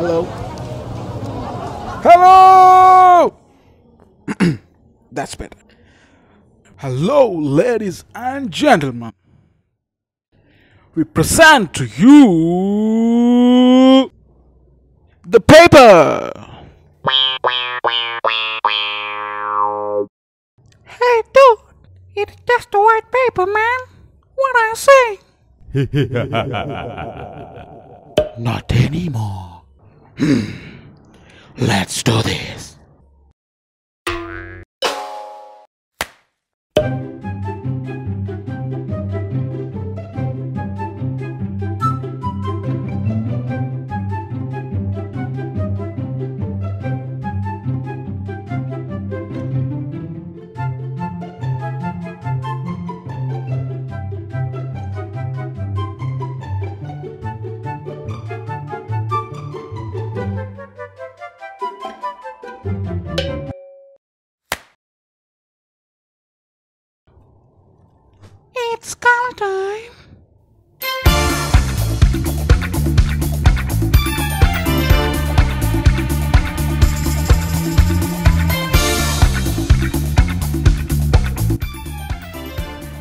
Hello. Hello! That's better. Hello, ladies and gentlemen. We present to you the paper. Hey, dude, it's just a white paper, man. What I say? Not anymore. Let's do this. It's color time.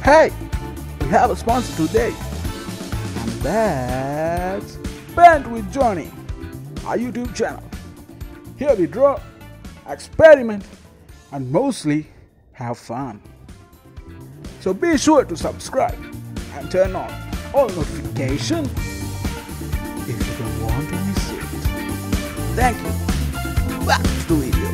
Hey, we have a sponsor today, and that's Paint with Jonny, our YouTube channel. Here we draw, experiment, and mostly have fun. So be sure to subscribe and turn on all notifications if you don't want to miss it. Thank you. Back to the video.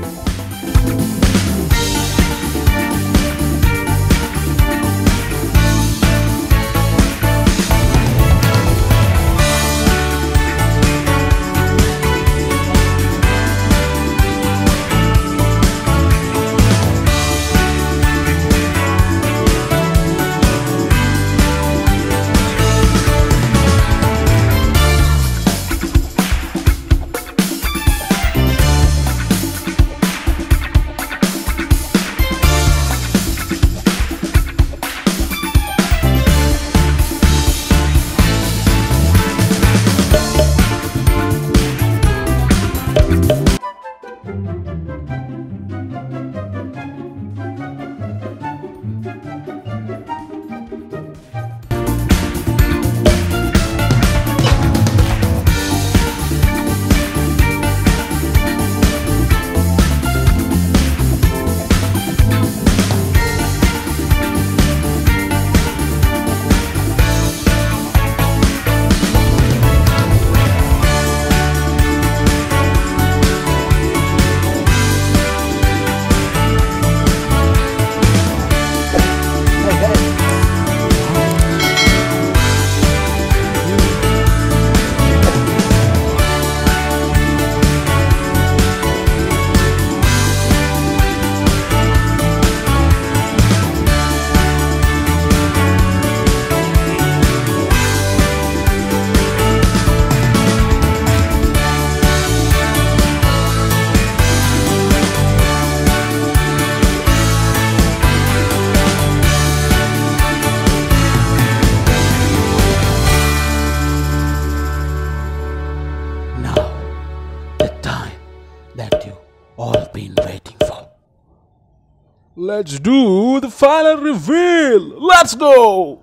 All been waiting for. Let's do the final reveal. Let's go.